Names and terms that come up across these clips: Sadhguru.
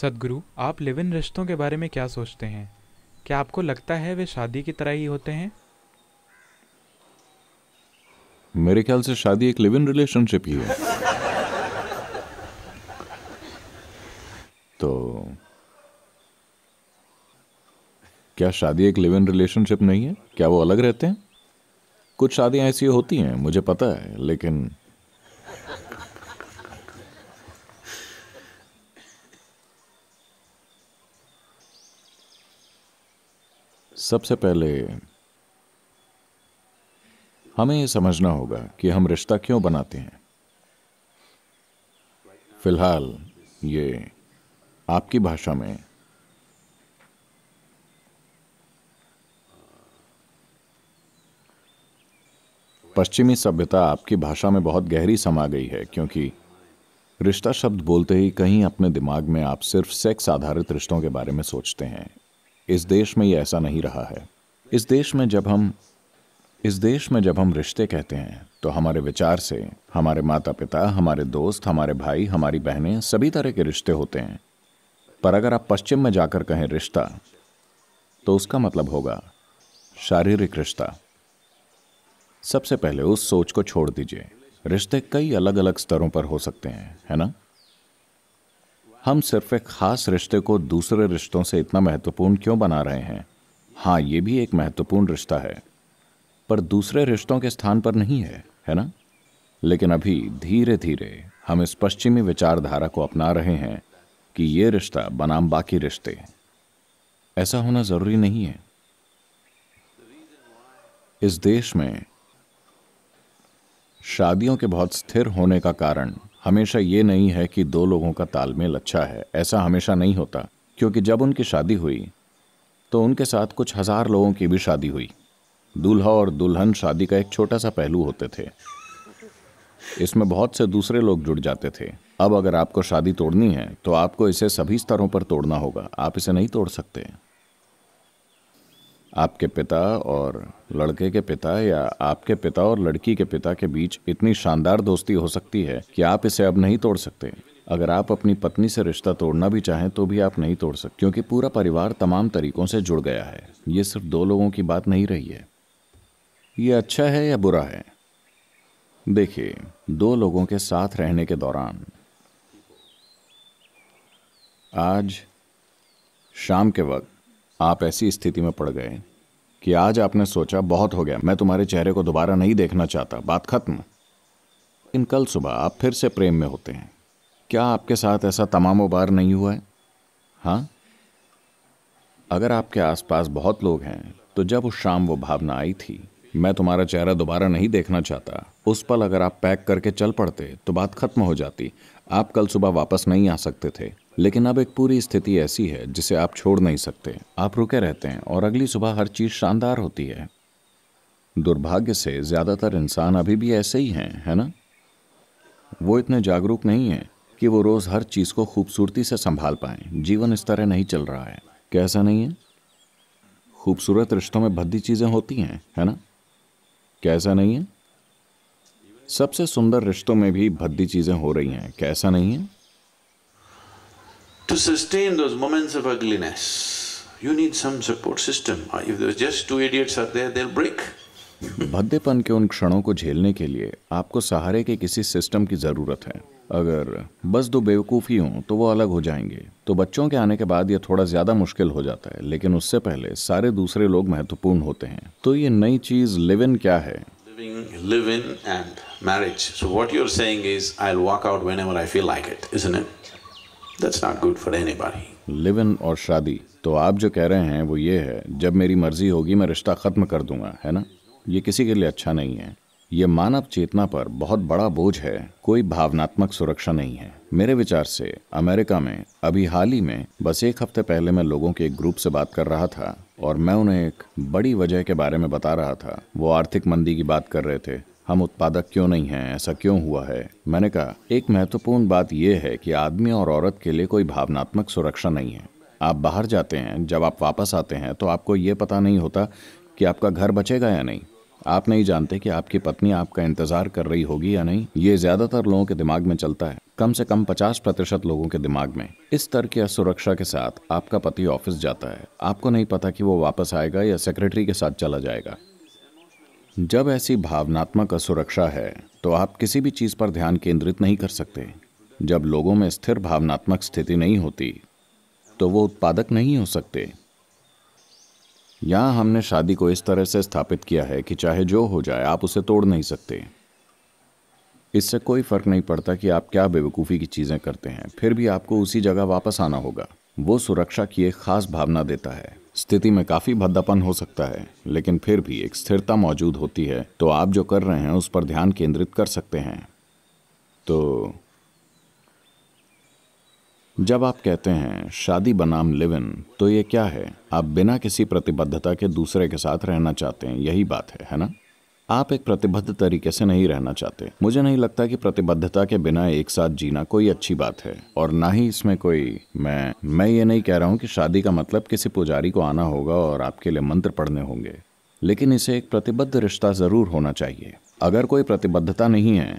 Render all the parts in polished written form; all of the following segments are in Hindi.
सद्गुरु, आप लिव इन रिश्तों के बारे में क्या सोचते हैं? क्या आपको लगता है वे शादी की तरह ही होते हैं? मेरे ख्याल से शादी एक लिव इन रिलेशनशिप ही है। तो क्या शादी एक लिव इन रिलेशनशिप नहीं है? क्या वो अलग रहते हैं? कुछ शादियां ऐसी होती हैं, मुझे पता है, लेकिन सबसे पहले हमें ये समझना होगा कि हम रिश्ता क्यों बनाते हैं। फिलहाल ये आपकी भाषा में पश्चिमी सभ्यता आपकी भाषा में बहुत गहरी समा गई है, क्योंकि रिश्ता शब्द बोलते ही कहीं अपने दिमाग में आप सिर्फ सेक्स आधारित रिश्तों के बारे में सोचते हैं। इस देश में ये ऐसा नहीं रहा है। इस देश में जब हम रिश्ते कहते हैं तो हमारे विचार से हमारे माता पिता, हमारे दोस्त, हमारे भाई, हमारी बहनें, सभी तरह के रिश्ते होते हैं। पर अगर आप पश्चिम में जाकर कहें रिश्ता, तो उसका मतलब होगा शारीरिक रिश्ता। सबसे पहले उस सोच को छोड़ दीजिए। रिश्ते कई अलग अलग स्तरों पर हो सकते हैं, है ना? हम सिर्फ एक खास रिश्ते को दूसरे रिश्तों से इतना महत्वपूर्ण क्यों बना रहे हैं? हाँ, ये भी एक महत्वपूर्ण रिश्ता है, पर दूसरे रिश्तों के स्थान पर नहीं है, है ना? लेकिन अभी धीरे धीरे हम इस पश्चिमी विचारधारा को अपना रहे हैं कि ये रिश्ता बनाम बाकी रिश्ते। ऐसा होना जरूरी नहीं है। इस देश में शादियों के बहुत स्थिर होने का कारण हमेशा ये नहीं है कि दो लोगों का तालमेल अच्छा है। ऐसा हमेशा नहीं होता, क्योंकि जब उनकी शादी हुई तो उनके साथ कुछ हजार लोगों की भी शादी हुई। दूल्हा और दुल्हन शादी का एक छोटा सा पहलू होते थे, इसमें बहुत से दूसरे लोग जुड़ जाते थे। अब अगर आपको शादी तोड़नी है तो आपको इसे सभी स्तरों पर तोड़ना होगा। आप इसे नहीं तोड़ सकते। आपके पिता और लड़के के पिता या आपके पिता और लड़की के पिता के बीच इतनी शानदार दोस्ती हो सकती है कि आप इसे अब नहीं तोड़ सकते। अगर आप अपनी पत्नी से रिश्ता तोड़ना भी चाहें तो भी आप नहीं तोड़ सकते, क्योंकि पूरा परिवार तमाम तरीकों से जुड़ गया है। ये सिर्फ दो लोगों की बात नहीं रही है। ये अच्छा है या बुरा है? देखिए, दो लोगों के साथ रहने के दौरान आज शाम के वक्त आप ऐसी स्थिति में पड़ गए कि आज आपने सोचा बहुत हो गया, मैं तुम्हारे चेहरे को दोबारा नहीं देखना चाहता, बात खत्म। लेकिन कल सुबह आप फिर से प्रेम में होते हैं। क्या आपके साथ ऐसा तमामों बार नहीं हुआ है? हाँ, अगर आपके आसपास बहुत लोग हैं तो जब उस शाम वो भावना आई थी, मैं तुम्हारा चेहरा दोबारा नहीं देखना चाहता, उस पल अगर आप पैक करके चल पड़ते तो बात खत्म हो जाती। आप कल सुबह वापस नहीं आ सकते थे। लेकिन अब एक पूरी स्थिति ऐसी है जिसे आप छोड़ नहीं सकते। आप रुके रहते हैं और अगली सुबह हर चीज़ शानदार होती है। दुर्भाग्य से ज़्यादातर इंसान अभी भी ऐसे ही हैं, है ना? वो इतने जागरूक नहीं हैं कि वो रोज़ हर चीज़ को खूबसूरती से संभाल पाएँ। जीवन इस तरह नहीं चल रहा है, क्या ऐसा नहीं है? खूबसूरत रिश्तों में भद्दी चीज़ें होती हैं, है ना? क्या ऐसा नहीं है? सबसे सुंदर रिश्तों में भी भद्दी चीज़ें हो रही हैं, क्या ऐसा नहीं है? To sustain those moments of ugliness, you need some support system. If there's just two idiots are there, they'll break. भद्देपन के उन क्षणों को झेलने के लिए आपको सहारे के किसी सिस्टम की जरूरत है। अगर बस दो बेवकूफ ही हों तो वो अलग हो जाएंगे। तो बच्चों के आने के बाद ये थोड़ा ज्यादा मुश्किल हो जाता है, लेकिन उससे पहले सारे दूसरे लोग महत्वपूर्ण होते हैं। तो ये नई चीज लिव इन क्या है? Live in and marriage. So what you're saying is, I'll walk out whenever I feel like it, isn't it? That's not good for anybody. Live in और शादी, तो आप जो कह रहे हैं वो ये है, जब मेरी मर्जी होगी मैं रिश्ता खत्म कर दूंगा, है ना? ये किसी के लिए अच्छा नहीं है। ये मानव चेतना पर बहुत बड़ा बोझ है। कोई भावनात्मक सुरक्षा नहीं है। मेरे विचार से अमेरिका में अभी हाल ही में बस एक हफ्ते पहले मैं लोगों के एक ग्रुप से बात कर रहा था और मैं उन्हें एक बड़ी वजह के बारे में बता रहा था। वो आर्थिक मंदी की बात कर रहे थे। हम उत्पादक क्यों नहीं हैं, ऐसा क्यों हुआ है? मैंने कहा, एक महत्वपूर्ण बात यह है कि आदमी और औरत के लिए कोई भावनात्मक सुरक्षा नहीं है। आप बाहर जाते हैं, जब आप वापस आते हैं तो आपको ये पता नहीं होता कि आपका घर बचेगा या नहीं। आप नहीं जानते कि आपकी पत्नी आपका इंतजार कर रही होगी या नहीं। ये ज्यादातर लोगों के दिमाग में चलता है। कम से कम 50% लोगों के दिमाग में इस तरह की असुरक्षा के साथ आपका पति ऑफिस जाता है, आपको नहीं पता कि वो वापस आएगा या सेक्रेटरी के साथ चला जाएगा। जब ऐसी भावनात्मक असुरक्षा है तो आप किसी भी चीज़ पर ध्यान केंद्रित नहीं कर सकते। जब लोगों में स्थिर भावनात्मक स्थिति नहीं होती तो वो उत्पादक नहीं हो सकते। यहाँ हमने शादी को इस तरह से स्थापित किया है कि चाहे जो हो जाए आप उसे तोड़ नहीं सकते। इससे कोई फर्क नहीं पड़ता कि आप क्या बेवकूफ़ी की चीज़ें करते हैं, फिर भी आपको उसी जगह वापस आना होगा। वो सुरक्षा की एक खास भावना देता है। स्थिति में काफ़ी भद्दापन हो सकता है, लेकिन फिर भी एक स्थिरता मौजूद होती है, तो आप जो कर रहे हैं उस पर ध्यान केंद्रित कर सकते हैं। तो जब आप कहते हैं शादी बनाम लिव इन, तो ये क्या है? आप बिना किसी प्रतिबद्धता के दूसरे के साथ रहना चाहते हैं, यही बात है ना? आप एक प्रतिबद्ध तरीके से नहीं रहना चाहते। मुझे नहीं लगता कि प्रतिबद्धता के बिना एक साथ जीना कोई अच्छी बात है, और ना ही इसमें कोई मैं ये नहीं कह रहा हूँ कि शादी का मतलब किसी पुजारी को आना होगा और आपके लिए मंत्र पढ़ने होंगे, लेकिन इसे एक प्रतिबद्ध रिश्ता ज़रूर होना चाहिए। अगर कोई प्रतिबद्धता नहीं है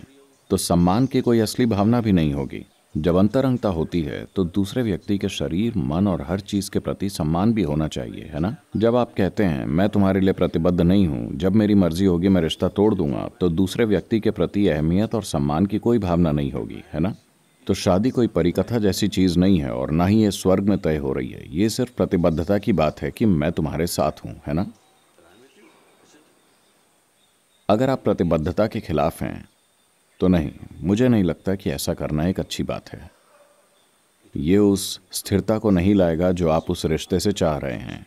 तो सम्मान की कोई असली भावना भी नहीं होगी। जब अंतरंगता होती है तो दूसरे व्यक्ति के शरीर, मन और हर चीज़ के प्रति सम्मान भी होना चाहिए, है ना? जब आप कहते हैं मैं तुम्हारे लिए प्रतिबद्ध नहीं हूँ, जब मेरी मर्जी होगी मैं रिश्ता तोड़ दूंगा, तो दूसरे व्यक्ति के प्रति अहमियत और सम्मान की कोई भावना नहीं होगी, है ना? तो शादी कोई परिकथा जैसी चीज़ नहीं है और ना ही ये स्वर्ग में तय हो रही है। ये सिर्फ प्रतिबद्धता की बात है कि मैं तुम्हारे साथ हूँ, है ना? अगर आप प्रतिबद्धता के खिलाफ हैं तो नहीं, मुझे नहीं लगता कि ऐसा करना एक अच्छी बात है। ये उस स्थिरता को नहीं लाएगा जो आप उस रिश्ते से चाह रहे हैं।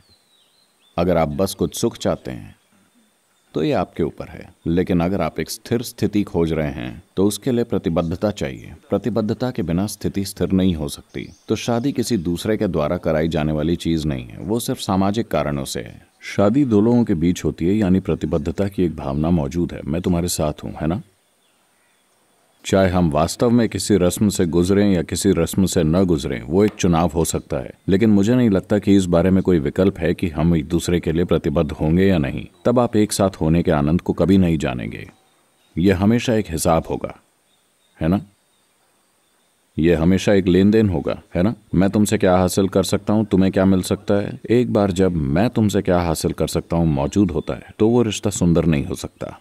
अगर आप बस कुछ सुख चाहते हैं तो ये आपके ऊपर है, लेकिन अगर आप एक स्थिर स्थिति खोज रहे हैं तो उसके लिए प्रतिबद्धता चाहिए। प्रतिबद्धता के बिना स्थिति स्थिर नहीं हो सकती। तो शादी किसी दूसरे के द्वारा कराई जाने वाली चीज़ नहीं है, वो सिर्फ सामाजिक कारणों से है। शादी दो लोगों के बीच होती है, यानी प्रतिबद्धता की एक भावना मौजूद है, मैं तुम्हारे साथ हूँ, है ना? चाहे हम वास्तव में किसी रस्म से गुजरें या किसी रस्म से न गुजरें, वो एक चुनाव हो सकता है, लेकिन मुझे नहीं लगता कि इस बारे में कोई विकल्प है कि हम एक दूसरे के लिए प्रतिबद्ध होंगे या नहीं। तब आप एक साथ होने के आनंद को कभी नहीं जानेंगे। यह हमेशा एक हिसाब होगा, है ना? यह हमेशा एक लेन देन होगा, है ना? मैं तुमसे क्या हासिल कर सकता हूँ, तुम्हें क्या मिल सकता है। एक बार जब मैं तुमसे क्या हासिल कर सकता हूँ मौजूद होता है तो वो रिश्ता सुंदर नहीं हो सकता।